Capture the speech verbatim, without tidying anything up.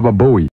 Baba Booey.